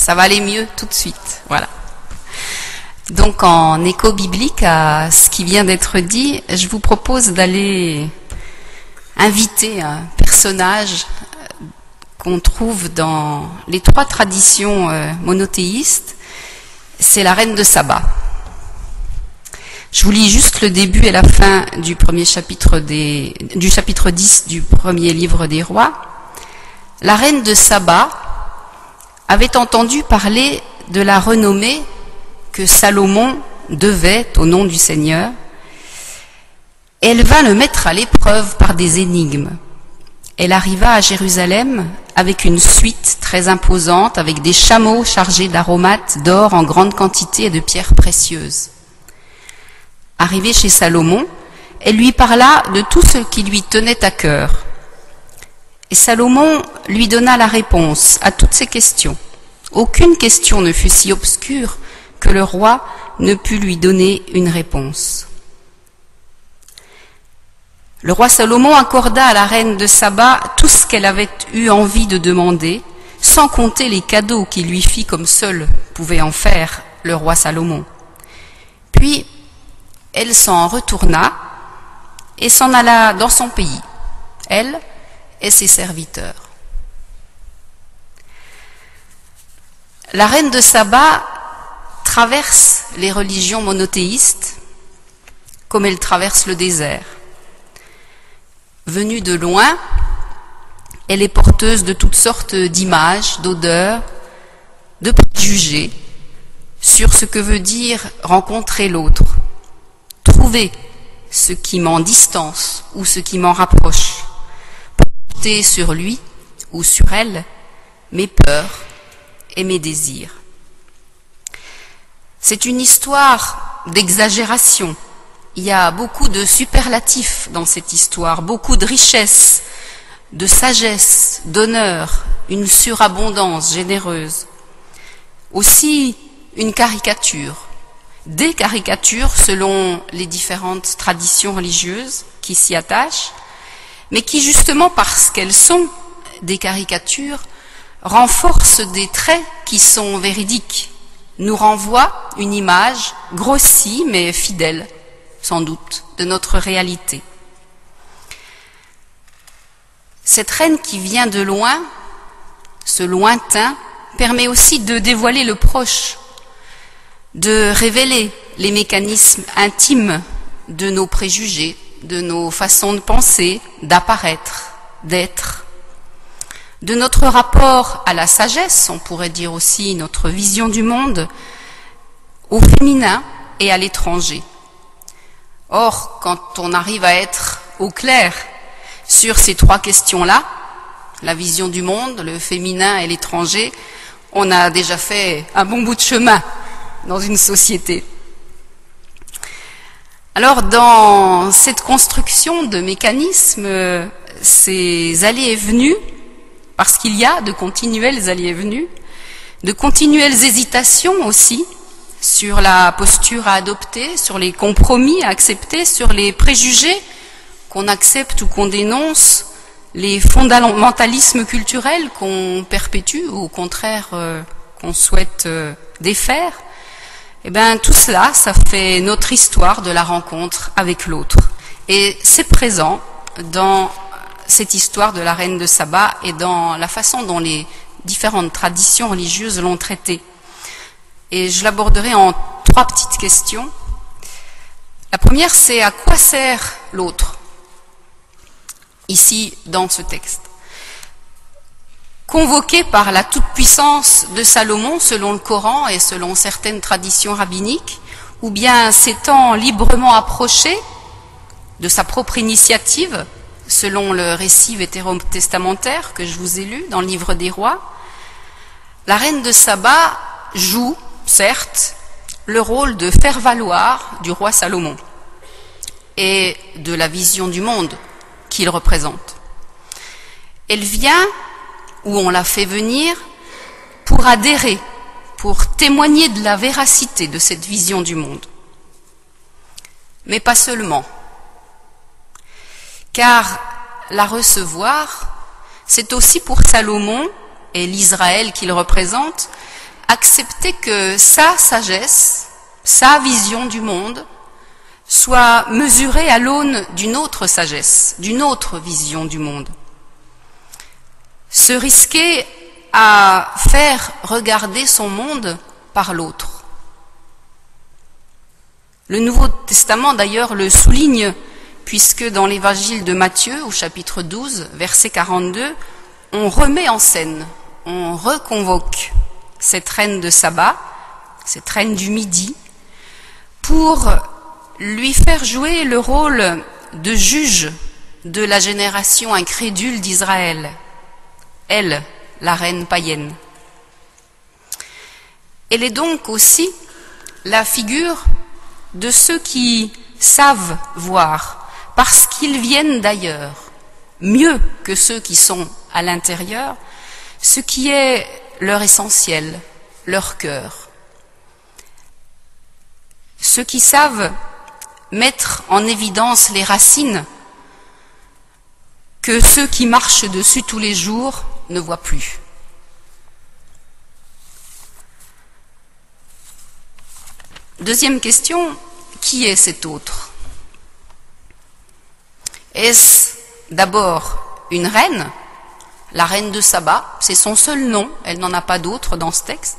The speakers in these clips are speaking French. ça va aller mieux tout de suite. Voilà. Donc en écho biblique à ce qui vient d'être dit, je vous propose d'aller inviter un personnage qu'on trouve dans les trois traditions monothéistes, c'est la reine de Saba. Je vous lis juste le début et la fin du premier chapitre du chapitre 10 du premier livre des rois. La reine de Saba avait entendu parler de la renommée que Salomon devait au nom du Seigneur. Elle vint le mettre à l'épreuve par des énigmes. Elle arriva à Jérusalem avec une suite très imposante, avec des chameaux chargés d'aromates, d'or en grande quantité et de pierres précieuses. Arrivée chez Salomon, elle lui parla de tout ce qui lui tenait à cœur. Et Salomon lui donna la réponse à toutes ses questions. Aucune question ne fut si obscure que le roi ne put lui donner une réponse. Le roi Salomon accorda à la reine de Saba tout ce qu'elle avait eu envie de demander, sans compter les cadeaux qu'il lui fit comme seul pouvait en faire le roi Salomon. Puis elle s'en retourna et s'en alla dans son pays, elle et ses serviteurs. La reine de Saba traverse les religions monothéistes comme elle traverse le désert. Venue de loin, elle est porteuse de toutes sortes d'images, d'odeurs, de préjugés sur ce que veut dire rencontrer l'autre, trouver ce qui m'en distance ou ce qui m'en rapproche, porter sur lui ou sur elle mes peurs et mes désirs. C'est une histoire d'exagération. Il y a beaucoup de superlatifs dans cette histoire, beaucoup de richesse, de sagesse, d'honneur, une surabondance généreuse. Aussi une caricature, des caricatures selon les différentes traditions religieuses qui s'y attachent, mais qui justement parce qu'elles sont des caricatures, renforcent des traits qui sont véridiques, nous renvoient une image grossie mais fidèle, sans doute, de notre réalité. Cette reine qui vient de loin, ce lointain, permet aussi de dévoiler le proche, de révéler les mécanismes intimes de nos préjugés, de nos façons de penser, d'apparaître, d'être, de notre rapport à la sagesse, on pourrait dire aussi notre vision du monde, au féminin et à l'étranger. Or, quand on arrive à être au clair sur ces trois questions-là, la vision du monde, le féminin et l'étranger, on a déjà fait un bon bout de chemin dans une société. Alors, dans cette construction de mécanismes, ces allées et venues, parce qu'il y a de continuelles allées et venues, de continuelles hésitations aussi, sur la posture à adopter, sur les compromis à accepter, sur les préjugés qu'on accepte ou qu'on dénonce, les fondamentalismes culturels qu'on perpétue ou au contraire qu'on souhaite défaire, et bien tout cela, ça fait notre histoire de la rencontre avec l'autre. Et c'est présent dans cette histoire de la reine de Saba et dans la façon dont les différentes traditions religieuses l'ont traitée. Et je l'aborderai en trois petites questions. La première, c'est à quoi sert l'autre, ici, dans ce texte. Convoqué par la toute-puissance de Salomon, selon le Coran et selon certaines traditions rabbiniques, ou bien s'étant librement approché de sa propre initiative, selon le récit vétérotestamentaire que je vous ai lu dans le Livre des Rois, la reine de Saba joue, certes, le rôle de faire valoir du roi Salomon et de la vision du monde qu'il représente. Elle vient, ou on la fait venir, pour adhérer, pour témoigner de la véracité de cette vision du monde. Mais pas seulement, car la recevoir, c'est aussi pour Salomon et l'Israël qu'il représente, accepter que sa sagesse, sa vision du monde, soit mesurée à l'aune d'une autre sagesse, d'une autre vision du monde. Se risquer à faire regarder son monde par l'autre. Le Nouveau Testament d'ailleurs le souligne, puisque dans l'évangile de Matthieu, au chapitre 12, verset 42, on remet en scène, on reconvoque cette reine de Saba, cette reine du Midi, pour lui faire jouer le rôle de juge de la génération incrédule d'Israël, elle, la reine païenne. Elle est donc aussi la figure de ceux qui savent voir, parce qu'ils viennent d'ailleurs, mieux que ceux qui sont à l'intérieur, ce qui est leur essentiel, leur cœur. Ceux qui savent mettre en évidence les racines que ceux qui marchent dessus tous les jours ne voient plus. Deuxième question, qui est cet autre? Est-ce d'abord une reine? La reine de Saba, c'est son seul nom, elle n'en a pas d'autre dans ce texte,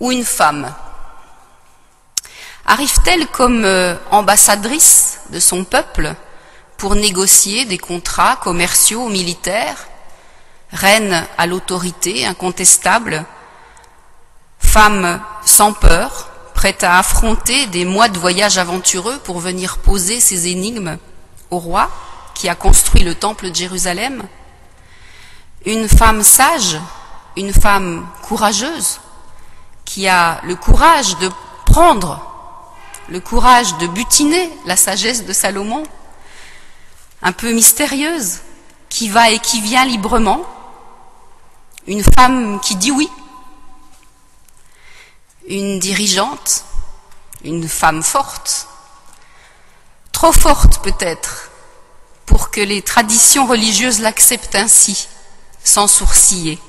ou une femme? Arrive-t-elle comme ambassadrice de son peuple pour négocier des contrats commerciaux, militaires, reine à l'autorité incontestable, femme sans peur, prête à affronter des mois de voyage aventureux pour venir poser ses énigmes au roi qui a construit le temple de Jérusalem? Une femme sage, une femme courageuse, qui a le courage de prendre, le courage de butiner la sagesse de Salomon, un peu mystérieuse, qui va et qui vient librement, une femme qui dit oui, une dirigeante, une femme forte, trop forte peut-être, pour que les traditions religieuses l'acceptent ainsi, sans sourciller.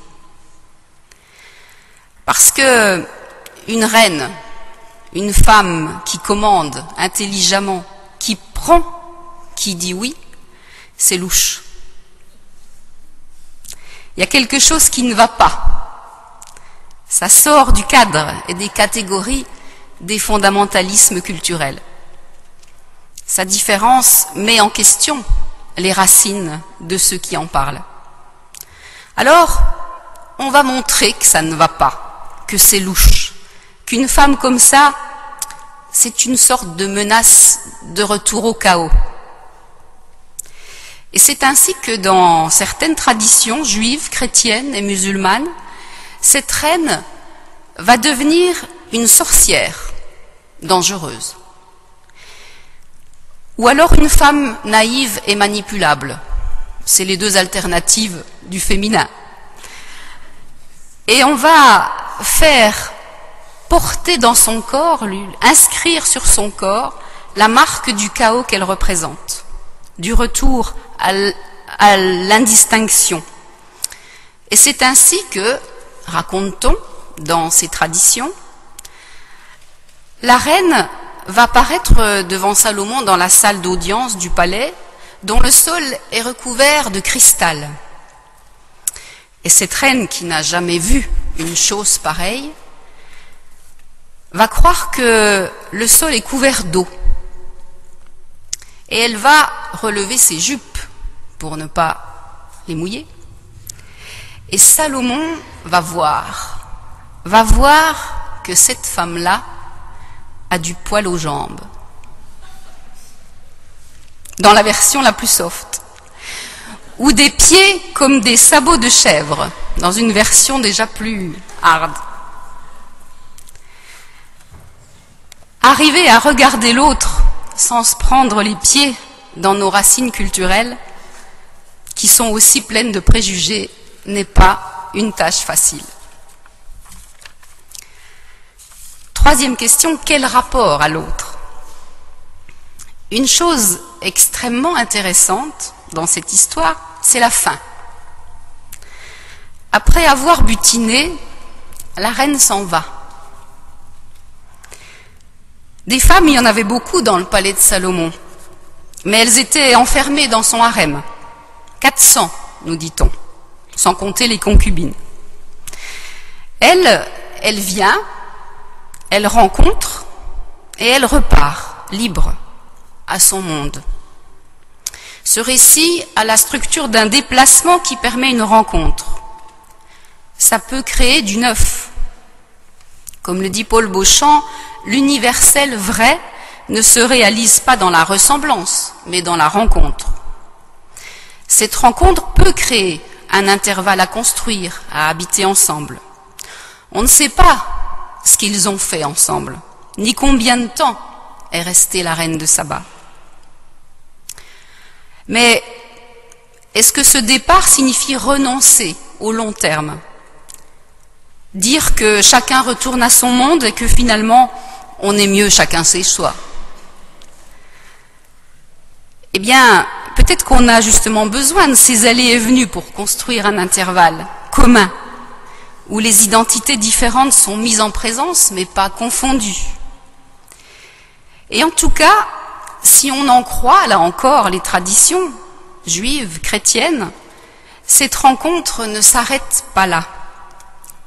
Parce que une reine, une femme qui commande intelligemment, qui prend, qui dit oui, c'est louche. Il y a quelque chose qui ne va pas. Ça sort du cadre et des catégories des fondamentalismes culturels. Sa différence met en question les racines de ceux qui en parlent. Alors, on va montrer que ça ne va pas, que c'est louche, qu'une femme comme ça, c'est une sorte de menace de retour au chaos. Et c'est ainsi que dans certaines traditions juives, chrétiennes et musulmanes, cette reine va devenir une sorcière dangereuse. Ou alors une femme naïve et manipulable. C'est les deux alternatives du féminin. Et on va faire porter dans son corps, lui inscrire sur son corps, la marque du chaos qu'elle représente, du retour à l'indistinction. Et c'est ainsi que, raconte-t-on dans ces traditions, la reine va paraître devant Salomon dans la salle d'audience du palais, dont le sol est recouvert de cristal. Et cette reine, qui n'a jamais vu une chose pareille, va croire que le sol est couvert d'eau. Et elle va relever ses jupes pour ne pas les mouiller. Et Salomon va voir que cette femme-là a du poil aux jambes. Dans la version la plus soft. Ou des pieds comme des sabots de chèvre, dans une version déjà plus hard. Arriver à regarder l'autre sans se prendre les pieds dans nos racines culturelles, qui sont aussi pleines de préjugés, n'est pas une tâche facile. Troisième question, quel rapport à l'autre? Une chose extrêmement intéressante dans cette histoire, c'est la fin. Après avoir butiné, la reine s'en va. Des femmes, il y en avait beaucoup dans le palais de Salomon, mais elles étaient enfermées dans son harem. 400, nous dit-on, sans compter les concubines. Elle vient, elle rencontre et elle repart, libre, à son monde. Ce récit a la structure d'un déplacement qui permet une rencontre. Ça peut créer du neuf. Comme le dit Paul Beauchamp, l'universel vrai ne se réalise pas dans la ressemblance, mais dans la rencontre. Cette rencontre peut créer un intervalle à construire, à habiter ensemble. On ne sait pas ce qu'ils ont fait ensemble, ni combien de temps est restée la reine de Saba. Mais est-ce que ce départ signifie renoncer au long terme? Dire que chacun retourne à son monde et que finalement on est mieux chacun ses choix? Eh bien, peut-être qu'on a justement besoin de ces allées et venues pour construire un intervalle commun, où les identités différentes sont mises en présence, mais pas confondues. Et en tout cas, si on en croit, là encore, les traditions juives, chrétiennes, cette rencontre ne s'arrête pas là.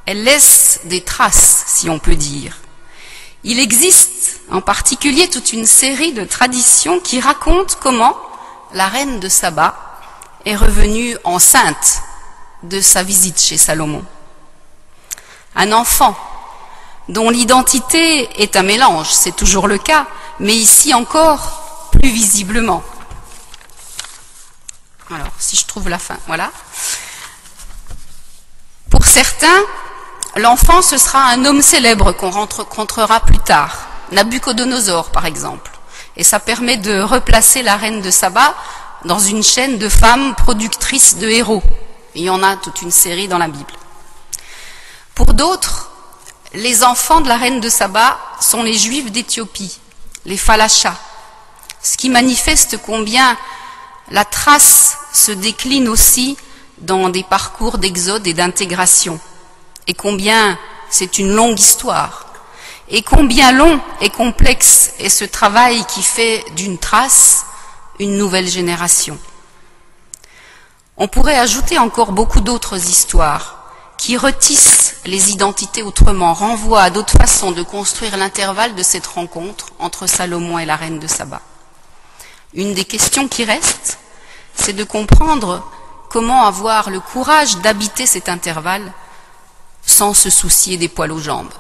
Elle laisse des traces, si on peut dire. Il existe en particulier toute une série de traditions qui racontent comment la reine de Saba est revenue enceinte de sa visite chez Salomon. Un enfant dont l'identité est un mélange, c'est toujours le cas, mais ici encore plus visiblement. Alors, si je trouve la fin, voilà. Pour certains, l'enfant, ce sera un homme célèbre qu'on rencontrera plus tard, Nabuchodonosor par exemple, et ça permet de replacer la reine de Saba dans une chaîne de femmes productrices de héros. Il y en a toute une série dans la Bible. Pour d'autres, les enfants de la reine de Saba sont les Juifs d'Éthiopie, les Falachas, ce qui manifeste combien la trace se décline aussi dans des parcours d'exode et d'intégration, et combien c'est une longue histoire, et combien long et complexe est ce travail qui fait d'une trace une nouvelle génération. On pourrait ajouter encore beaucoup d'autres histoires qui retissent les identités autrement, renvoie à d'autres façons de construire l'intervalle de cette rencontre entre Salomon et la reine de Saba. Une des questions qui reste, c'est de comprendre comment avoir le courage d'habiter cet intervalle sans se soucier des poils aux jambes.